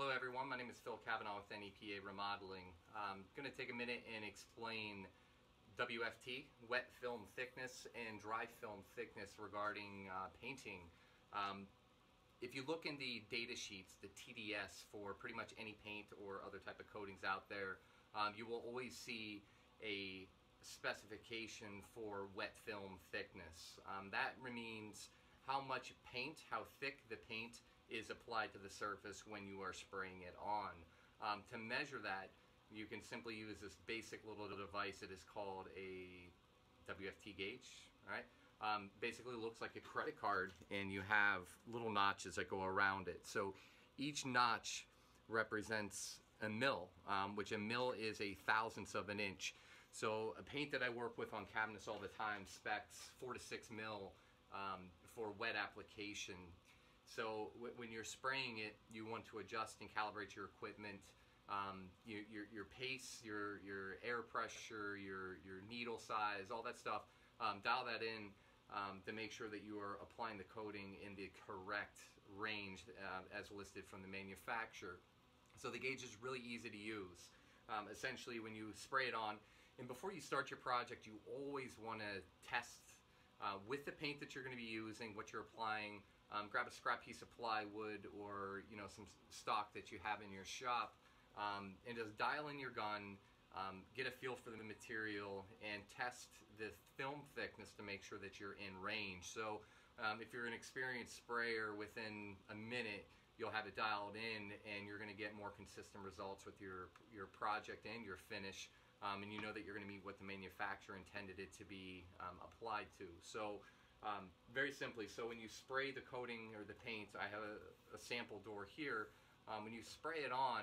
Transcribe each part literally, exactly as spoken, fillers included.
Hello everyone, my name is Phil Cavanaugh with N E P A Remodeling. I'm going to take a minute and explain W F T, wet film thickness, and dry film thickness regarding uh, painting. Um, if you look in the data sheets, the T D S for pretty much any paint or other type of coatings out there, um, you will always see a specification for wet film thickness. Um, that means how much paint, how thick the paint is applied to the surface when you are spraying it on. Um, to measure that, you can simply use this basic little device that is called a W F T gauge. All right, um, basically looks like a credit card, and you have little notches that go around it. So each notch represents a mil, um, which a mil is a thousandth of an inch. So a paint that I work with on cabinets all the time specs four to six mil um, for wet application. So when you're spraying it, you want to adjust and calibrate your equipment, um, your, your, your pace, your, your air pressure, your, your needle size, all that stuff. Um, dial that in um, to make sure that you are applying the coating in the correct range uh, as listed from the manufacturer. So the gauge is really easy to use. Um, essentially, when you spray it on, and before you start your project, you always want to test uh, with the paint that you're going to be using, what you're applying. Um, grab a scrap piece of plywood or you know some stock that you have in your shop, um, and just dial in your gun, um, get a feel for the material, and test the film thickness to make sure that you're in range. So um, if you're an experienced sprayer, within a minute you'll have it dialed in, and you're going to get more consistent results with your your project and your finish, um, and you know that you're going to meet what the manufacturer intended it to be um, applied to. So Um, very simply, so when you spray the coating or the paint, I have a, a sample door here, um, when you spray it on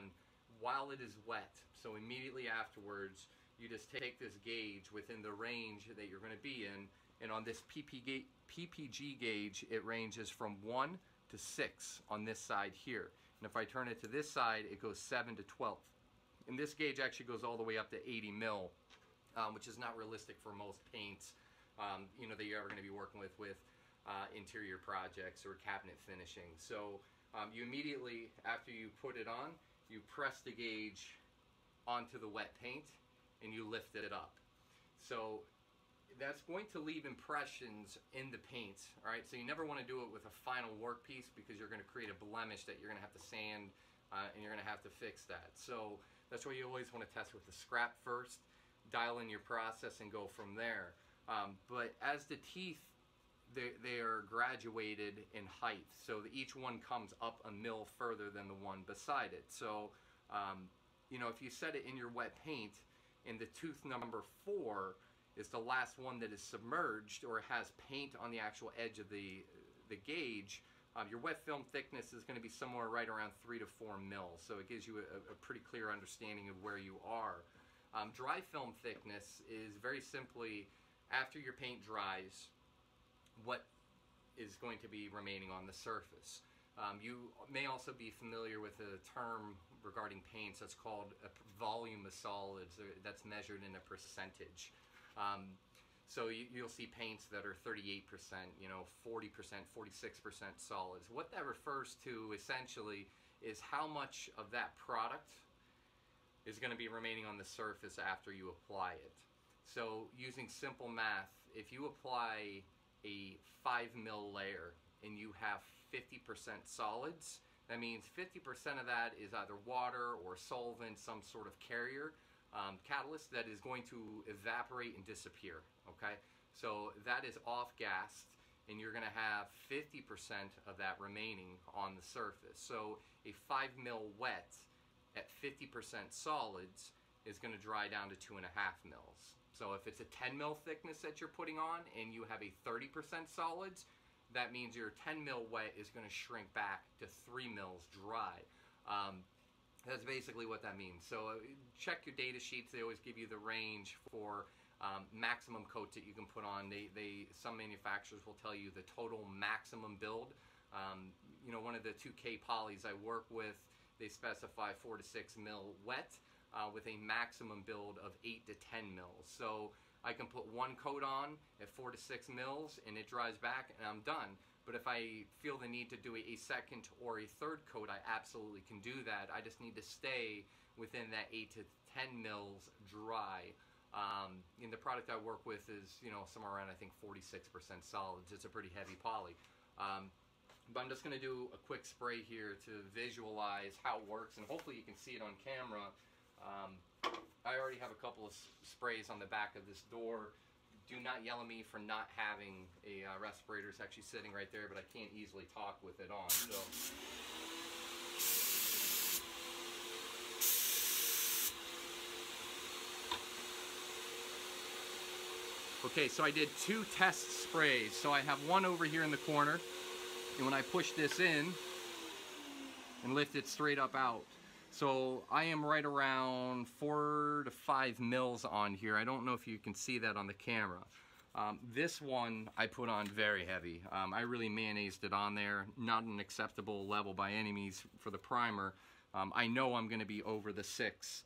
while it is wet, so immediately afterwards, you just take this gauge within the range that you're going to be in, and on this P P G gauge, it ranges from one to six on this side here, and if I turn it to this side, it goes seven to twelve, and this gauge actually goes all the way up to eighty mil, um, which is not realistic for most paints. Um, you know, that you're ever going to be working with with uh, interior projects or cabinet finishing. So um, you immediately, after you put it on, you press the gauge onto the wet paint and you lift it up. So that's going to leave impressions in the paint, all right? So you never want to do it with a final workpiece because you're going to create a blemish that you're going to have to sand uh, and you're going to have to fix that. So that's why you always want to test with the scrap first, dial in your process, and go from there. Um, but as the teeth, they, they are graduated in height, so that each one comes up a mil further than the one beside it. So, um, you know, if you set it in your wet paint, and the tooth number four is the last one that is submerged or has paint on the actual edge of the, the gauge, um, your wet film thickness is going to be somewhere right around three to four mil. So it gives you a, a pretty clear understanding of where you are. Um, dry film thickness is very simply, after your paint dries, what is going to be remaining on the surface. Um, you may also be familiar with a term regarding paints that's called a volume of solids, that's measured in a percentage. Um, so you, you'll see paints that are thirty-eight percent, you know, forty percent, forty-six percent solids. What that refers to essentially is how much of that product is going to be remaining on the surface after you apply it. So using simple math, if you apply a five mil layer and you have fifty percent solids, that means fifty percent of that is either water or solvent, some sort of carrier, um, catalyst that is going to evaporate and disappear, okay? So that is off-gassed, and you're gonna have fifty percent of that remaining on the surface. So a five mil wet at fifty percent solids is gonna dry down to two and a half mils. So if it's a ten mil thickness that you're putting on and you have a thirty percent solids, that means your ten mil wet is going to shrink back to three mils dry. Um, that's basically what that means. So check your data sheets. They always give you the range for um, maximum coats that you can put on. They, they, some manufacturers will tell you the total maximum build. Um, you know, one of the two K polys I work with, they specify four to six mil wet. Uh, with a maximum build of eight to ten mils. So I can put one coat on at four to six mils and it dries back and I'm done. But if I feel the need to do a second or a third coat, I absolutely can do that. I just need to stay within that eight to ten mils dry. Um, and the product I work with is, you know, somewhere around, I think, forty-six percent solids. It's a pretty heavy poly. Um, but I'm just going to do a quick spray here to visualize how it works, and hopefully you can see it on camera. Um, I already have a couple of sprays on the back of this door. Do not yell at me for not having a uh, respirator. It's actually sitting right there, but I can't easily talk with it on. So. Okay, so I did two test sprays. So I have one over here in the corner, and when I push this in and lift it straight up out, so I am right around four to five mils on here. I don't know if you can see that on the camera. Um, this one I put on very heavy. Um, I really mayonnaised it on there. Not an acceptable level by any means for the primer. Um, I know I'm gonna be over the six.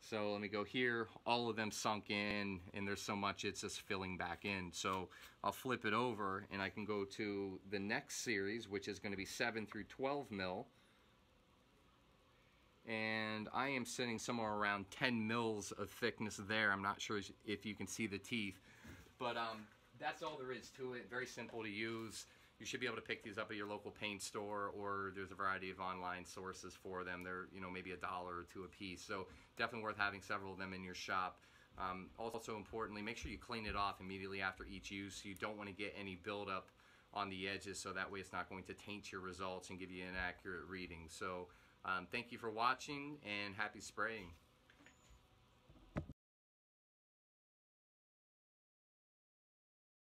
So let me go here. All of them sunk in, and there's so much it's just filling back in. So I'll flip it over and I can go to the next series, which is gonna be seven through twelve mil. And I am sitting somewhere around ten mils of thickness there. I'm not sure if you can see the teeth, but um, that's all there is to it. Very simple to use. You should be able to pick these up at your local paint store, or there's a variety of online sources for them. They're, you know, maybe a dollar or two a piece. So definitely worth having several of them in your shop. Um, also importantly, make sure you clean it off immediately after each use. You don't want to get any buildup on the edges, so that way it's not going to taint your results and give you an inaccurate reading. So. Um, thank you for watching, and happy spraying.